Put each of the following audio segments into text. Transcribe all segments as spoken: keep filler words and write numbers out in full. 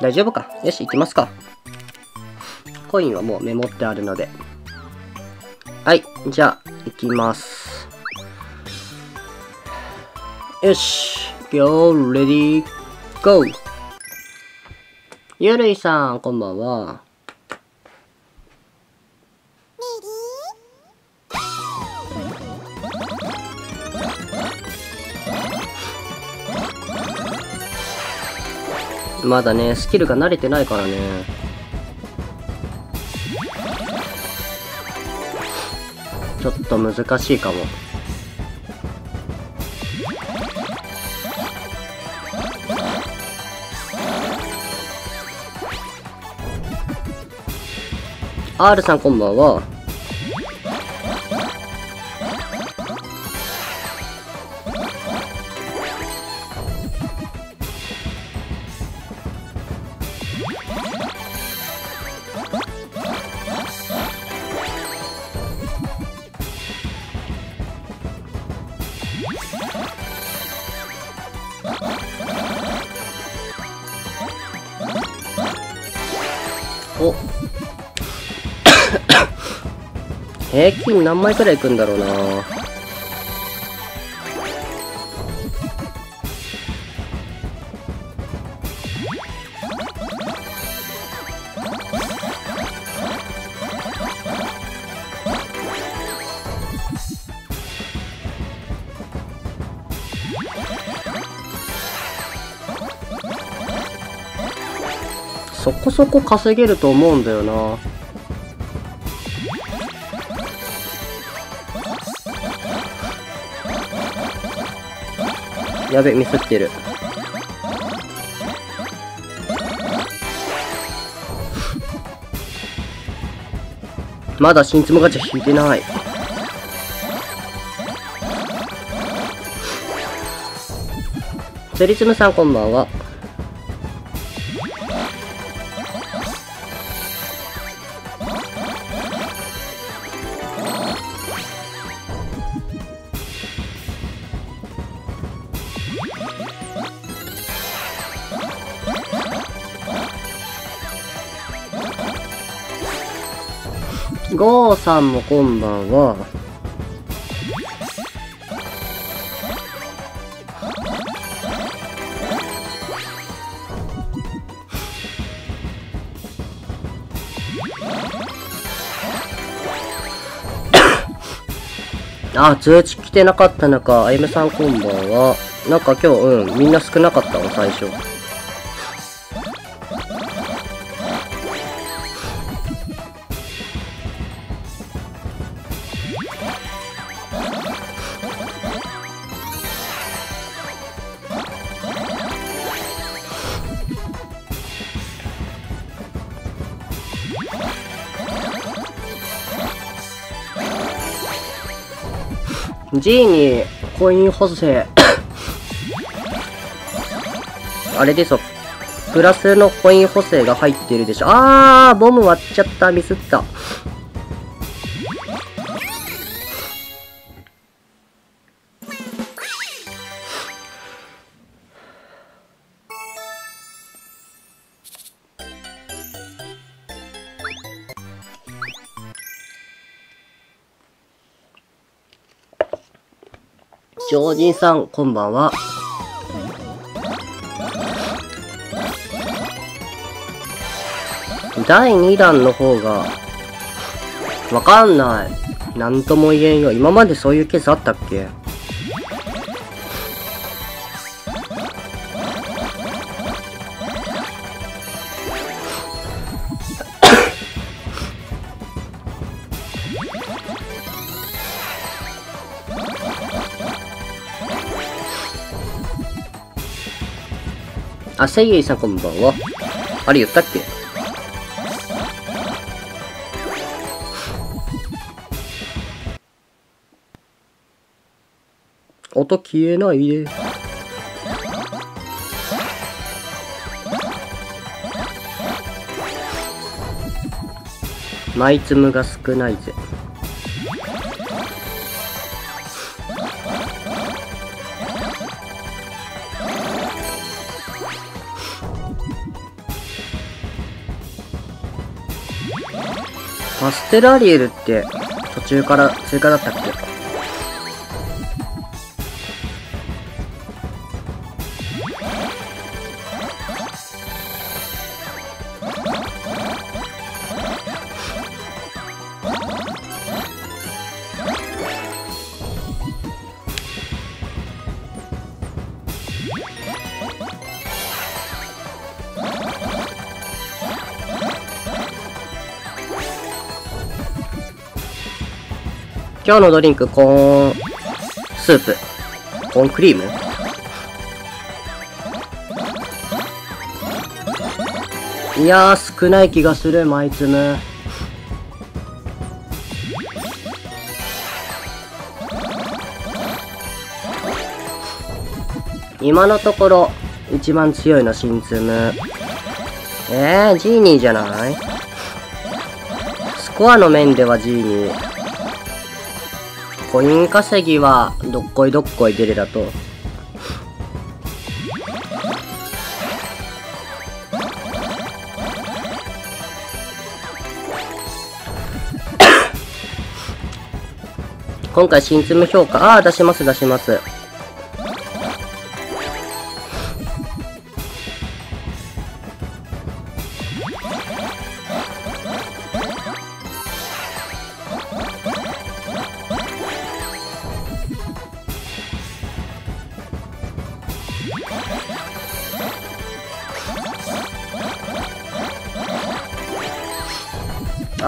大丈夫か。よし、行きますか。コインはもうメモってあるので。はい、じゃあ、行きます。よし、行くよ、レディー、ゴー。ゆるいさん、こんばんは。まだね、スキルが慣れてないからね。ちょっと難しいかも。R さん、こんばんは。お平均何枚くらいいくんだろうな。そこそこ稼げると思うんだよな。やべ、ミスってる。まだ新ツモガチャ引いてない。釣りつむさん、こんばんは。ゴーさんもこんばんは。あ、通知来てなかったのか。あゆめさん、こんばんは。なんか今日、うん、みんな少なかったの、最初。G にコイン補正あれでしょ、プラスのコイン補正が入ってるでしょ。あー、ボム割っちゃった、ミスった。常人さん、こんばんは。だいにだんの方がわかんない。なんとも言えんよ。今までそういうケースあったっけ。あ、せいえいさん、こんばんは。あれ言ったっけ。音消えないで。マイツムが少ないぜ。マステルアリエルって途中から追加だったっけ？今日のドリンク、コーンスープ、コーンクリーム。いやー、少ない気がする、マイツム。今のところ一番強いの新ツム。えー、ジーニーじゃない？スコアの面ではジーニー。コイン稼ぎはどっこいどっこいデレだと。今回新ツム評価、ああ出します出します。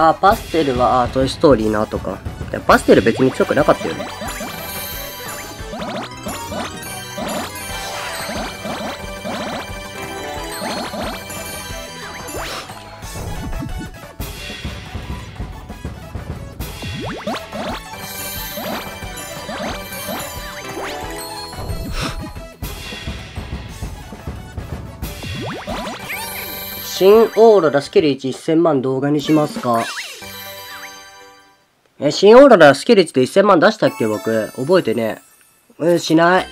あー、パステルは、あー、トイストーリーなとか。パステル別に強くなかったよね。新オーロラスキルいち、いっせんまん動画にしますか？え、新オーロラスキルいちでいっせんまん出したっけ僕。覚えてねえ。うん、しない。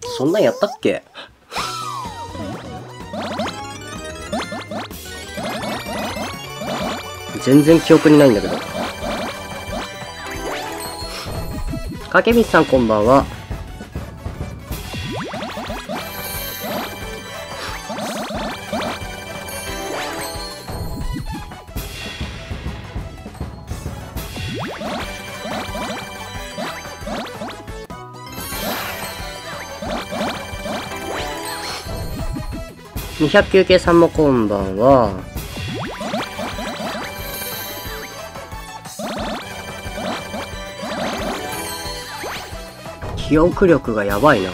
そんなんやったっけ？全然記憶にないんだけど。かけみつさんこんばんは。にひゃくきゅう系さんもこんばんは。記憶力がやばいな。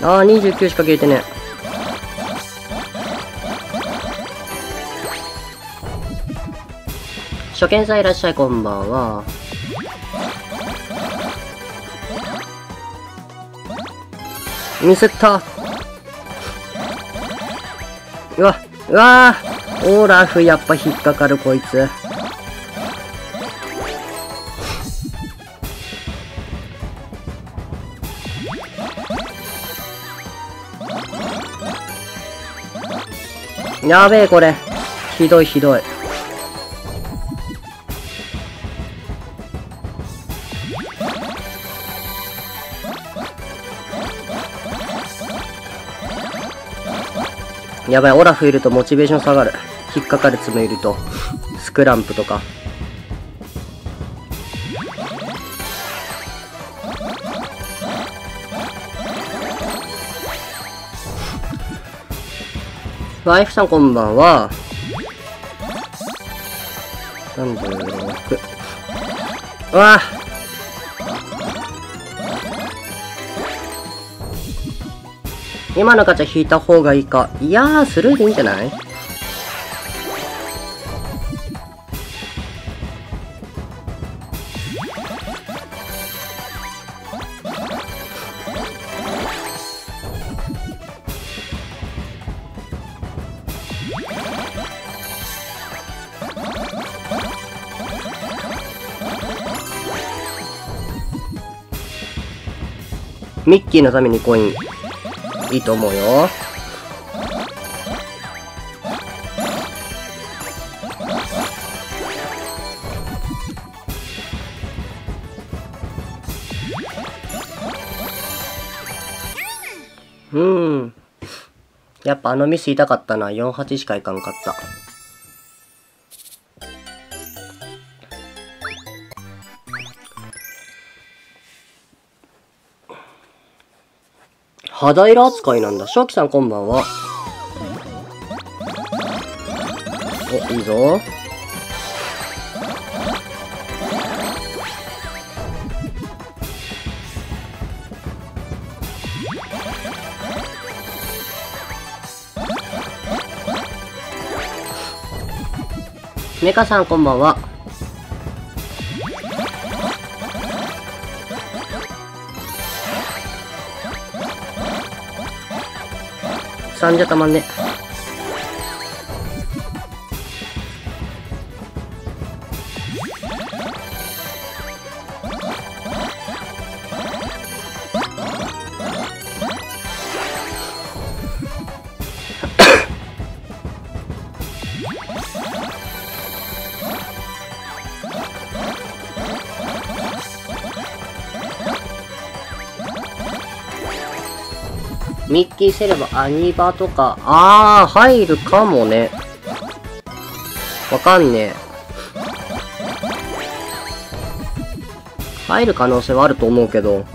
ああ、にじゅうきゅうしか消えてね。初見さんいらっしゃい、こんばんは。ミスった。うわ、うわー、オーラフやっぱ引っかかるこいつ。やべえ、これひどいひどい。やばい、オラフいるとモチベーション下がる。引っかかるツムいるとスクランプとか。ワイフさんこんばんは。さんじゅうろく。うわあ、今のガチャ引いた方がいいか。いやー、スルーでいいんじゃない？ミッキーのためにコインいいと思うよ。うーん、やっぱあのミス痛かったな。よんじゅうはちしかいかんかった。肌色扱いなんだ。正気さんこんばんは。お、いいぞ。メカさんこんばんは。さんじゃたまんね。ミッキーセレブアニバとか、あー、入るかもね。わかんねえ。入る可能性はあると思うけど。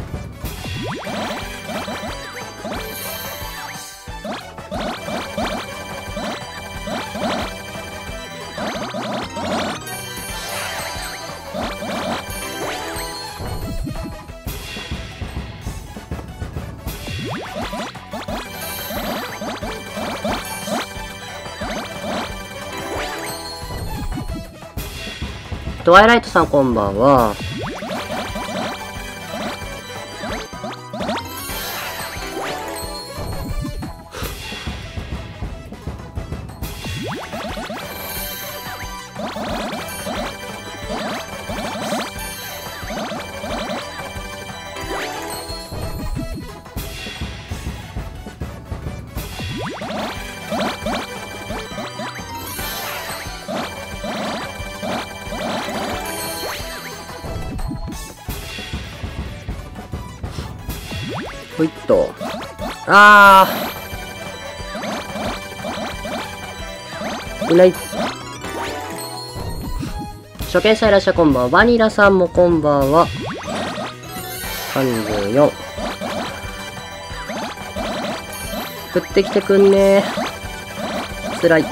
トワイライトさんこんばんは。ほいっと。あー。いない。初見者いらっしゃいこんばんは。バニラさんもこんばんは。さんじゅうよん。降ってきてくんねー。つらい。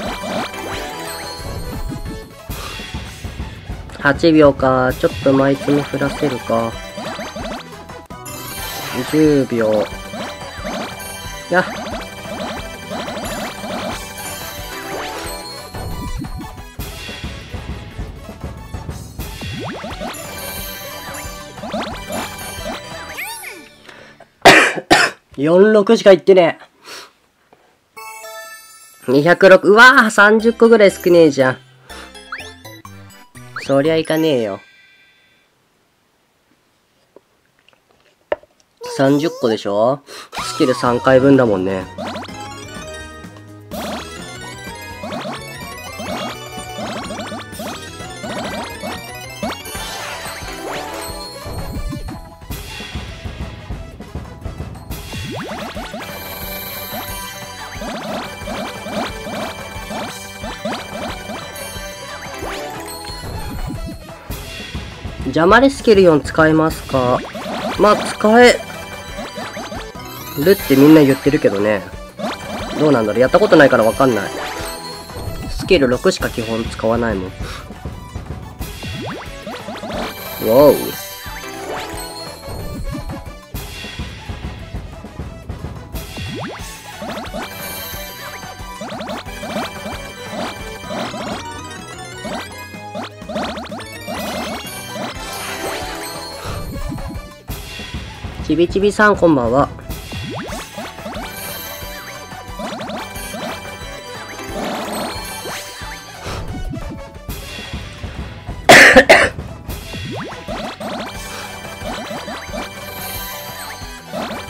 はちびょうか。ちょっと毎日も降らせるか。じゅうびょう。やっ。よんじゅうろくしかいってねえ。にひゃくろく。うわー、さんじゅっこぐらい少ねえじゃん。そりゃいかねえよ。さんじゅっこでしょ。スキルさんかいぶんだもんね。ジャマレスキルよん使いますか。まあ使えるってみんな言ってるけどね。どうなんだろう、やったことないからわかんない。スキルろくしか基本使わないもん。わお。ちびちびさんこんばんは。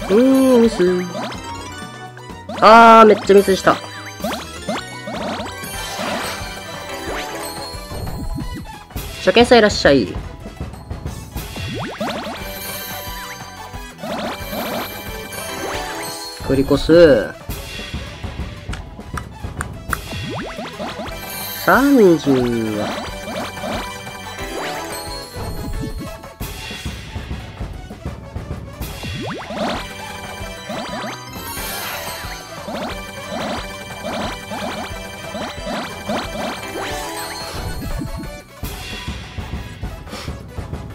うーん、ミス。あー、めっちゃミスした。初見さんいらっしゃい。繰り越す。さんじゅうは。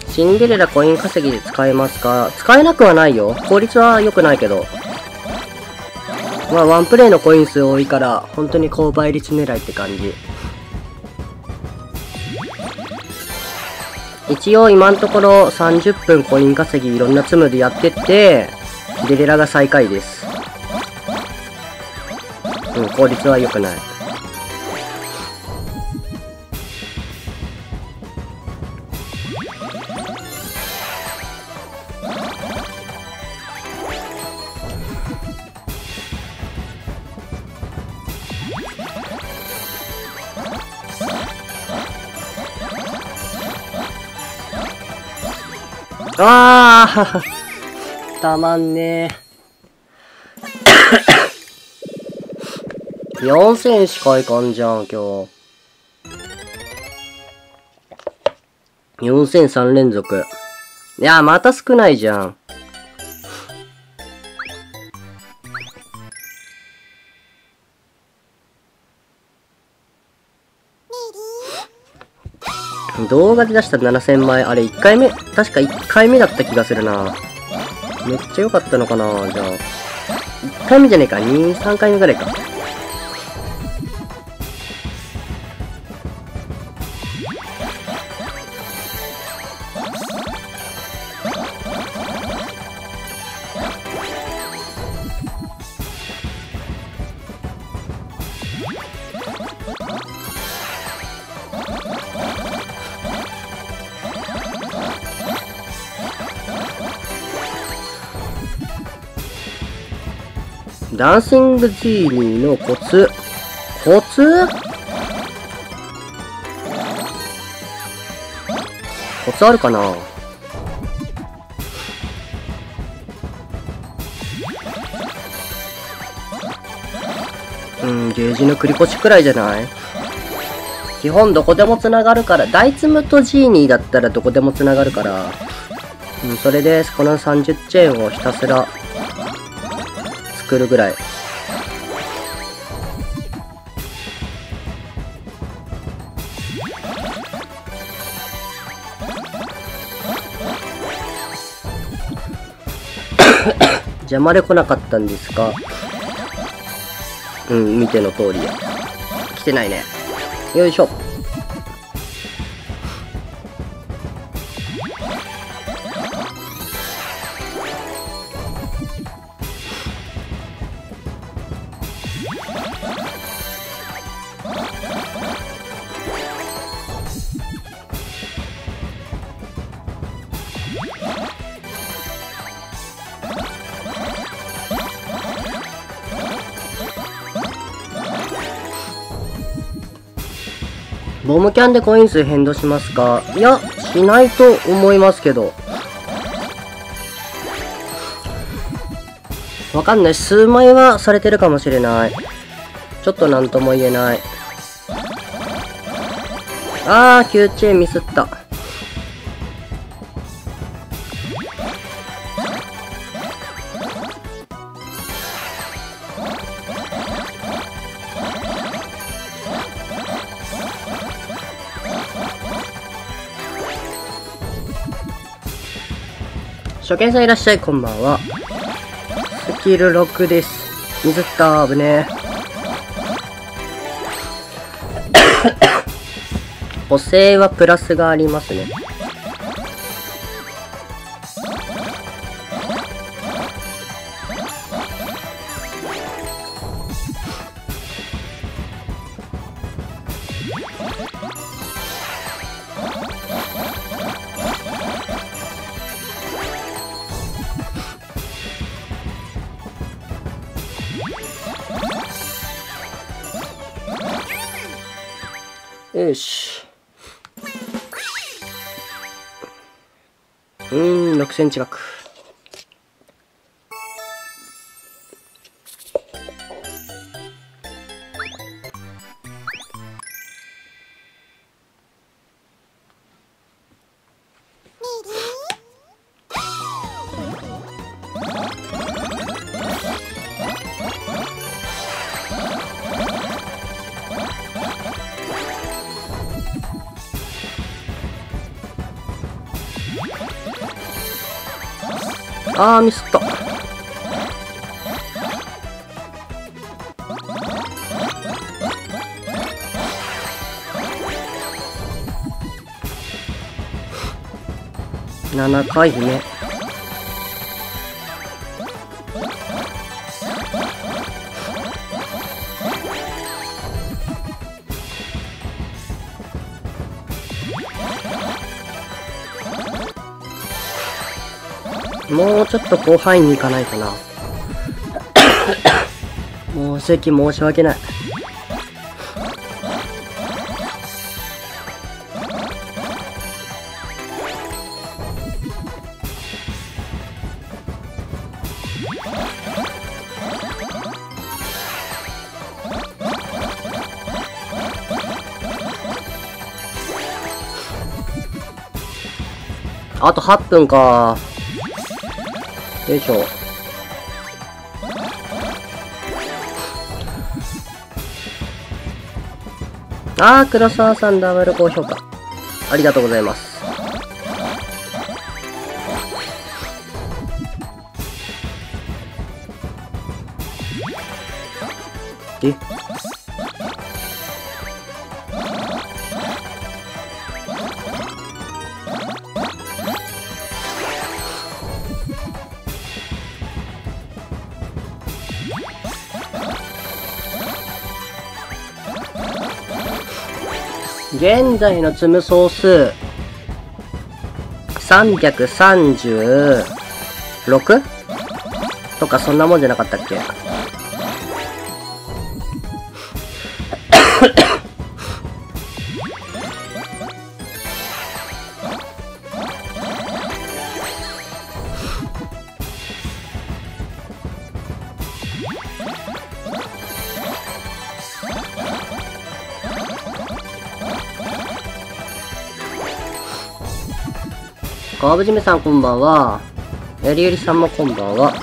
シンデレラコイン稼ぎで使えますか？使えなくはないよ。効率は良くないけど。まあ、ワンプレイのコイン数多いから、本当に高倍率狙いって感じ。一応今のところさんじゅっぷんコイン稼ぎいろんなツムでやってって、デレラが最下位です。うん、効率は良くない。ああたまんねえ。よんせんしかいかんじゃん、今日。よんせんさん連続。いや、また少ないじゃん。動画で出したななせんまい、あれいっかいめ、確かいっかいめだった気がするな。めっちゃ良かったのかな。じゃあいっかいめじゃねえか、に、さんかいめぐらいか。ダンシングジーニーのコツ。コツ？コツあるかな？うん、ゲージの繰り越しくらいじゃない？基本どこでも繋がるから、ダイツムとジーニーだったらどこでも繋がるから、うん、それで、このさんじゅうチェーンをひたすら、作るぐらい。邪魔で来なかったんですか？うん、見ての通りや。来てないね。よいしょ。ボムキャンでコイン数変動しますか？いや、しないと思いますけど。わかんない。数枚はされてるかもしれない。ちょっとなんとも言えない。あー、きゅうチェーンミスった。初見さんいらっしゃい、こんばんは。スキルろくです。ミスった、危ねえ。補正はプラスがありますね。よし。うーん、ろくセンチ角。あー、ミスった。ななかいね。もうちょっと広範囲に行かないかな。もう席申し訳ない。あとはっぷんか。よいしょ。あー、黒沢さんダブル高評価ありがとうございます。え、現在の積む総数さんびゃくさんじゅうろくとか、そんなもんじゃなかったっけ。川淵めさんこんばんは。やりゆりさんもこんばんは。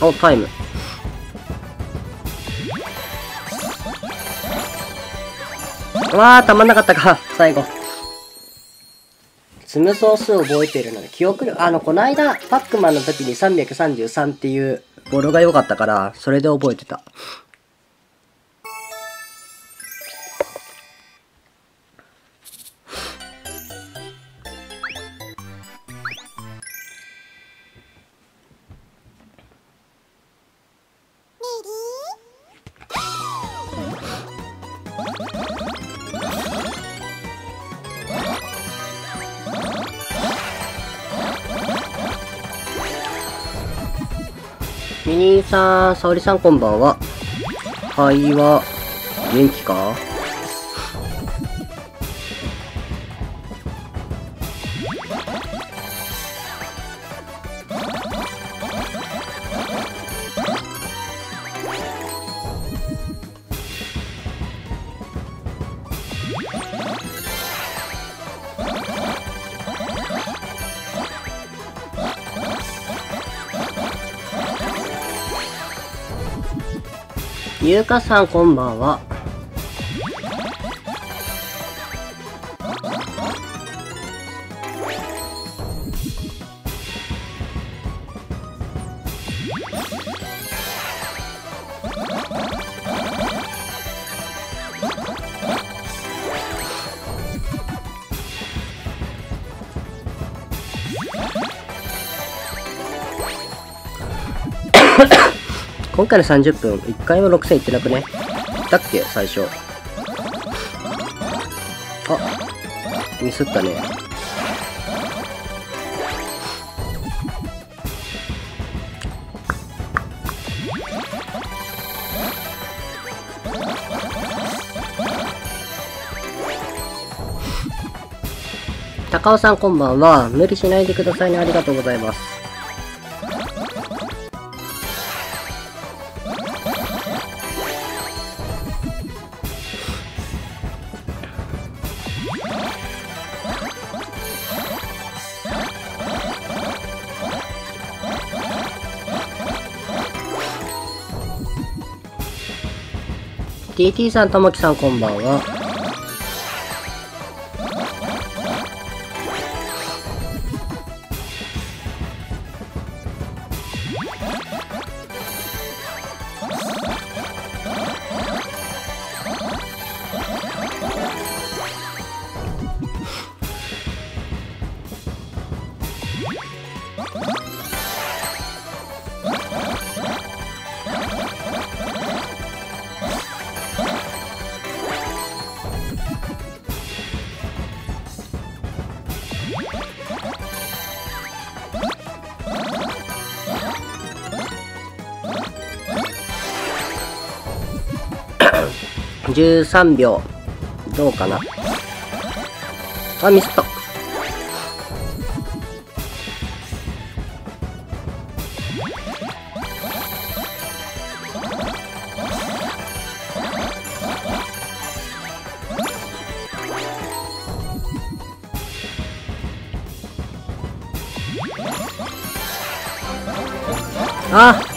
お、タイム。わー、たまんなかったか、最後。積む総数を覚えているので、記憶力、あの、こないだ、パックマンの時にさんびゃくさんじゅうさんっていう語呂が良かったから、それで覚えてた。ミニーさん、沙織さんこんばんは。会話、元気か？ゆうかさんこんばんは。今回のさんじゅっぷんいっかいもろくせんいってなくね。だっけ最初。あ、ミスったね。高尾さんこんばんは。無理しないでくださいね。ありがとうございます。ディーティー さん、ともきさんこんばんは。じゅうさんびょうどうかな。あ、ミスった。あっ、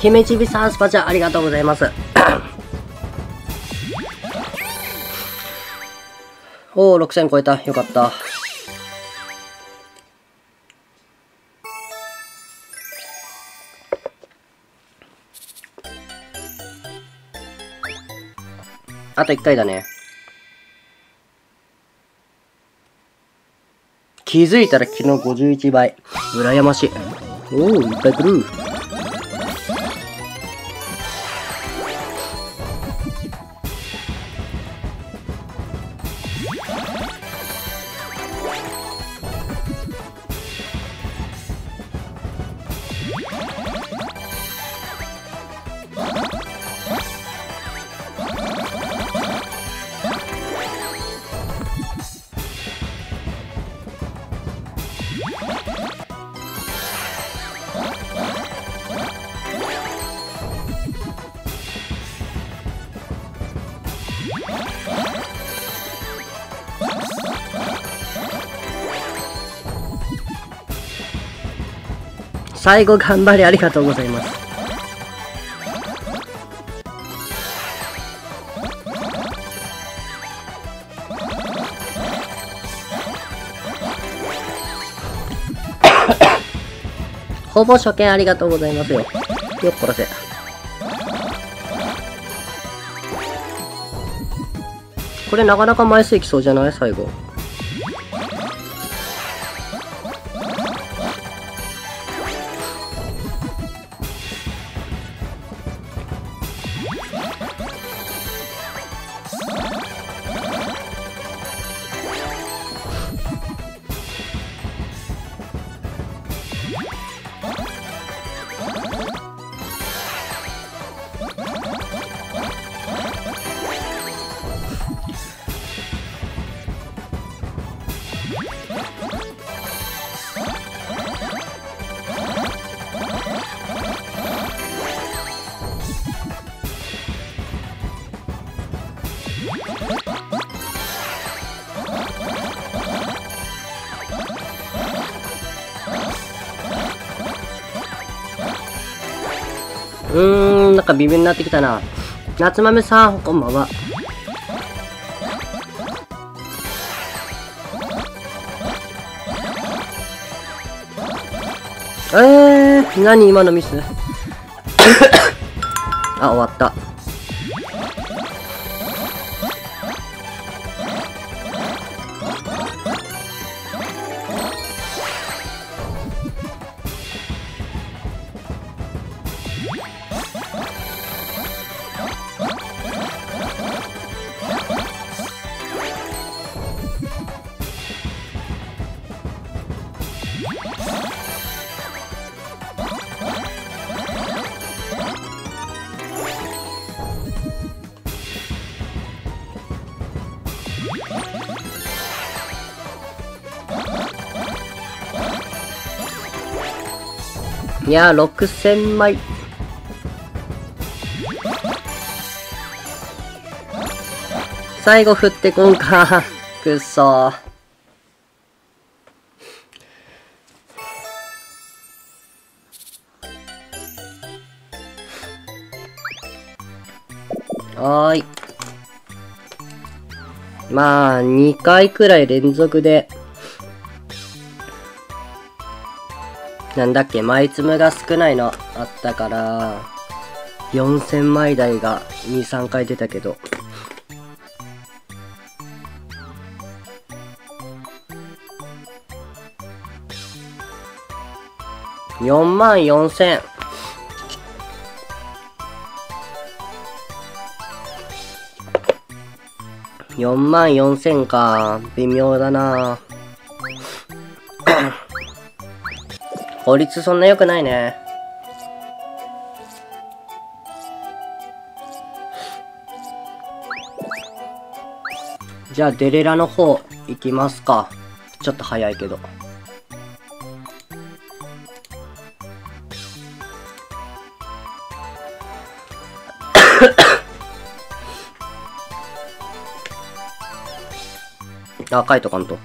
姫ちびさんスパチャありがとうございます。おお、ろくせん超えた。よかった。あといっかいだね。気づいたら昨日ごじゅういちばい。羨ましい。おお、いっぱい来る。最後頑張りありがとうございます。ほぼ初見ありがとうございますよ。よっこらせ。これなかなか枚数いきそうじゃない最後。うーん、なんか微妙になってきたな。夏豆さんこんばんは。えー、何今のミス。あ、終わった。いやー、ろくせんまい。最後振ってこんか。くっそー。はーい。まあ、にかいくらい連続で、なんだっけ、枚積むが少ないのあったから、よんせんまい台がに、さんかい出たけど。よんまんよんせん。よんまんよんせんか。微妙だな法律そんな良くないね。じゃあデレラの方行きますか。ちょっと早いけど。あ、書いとかんと。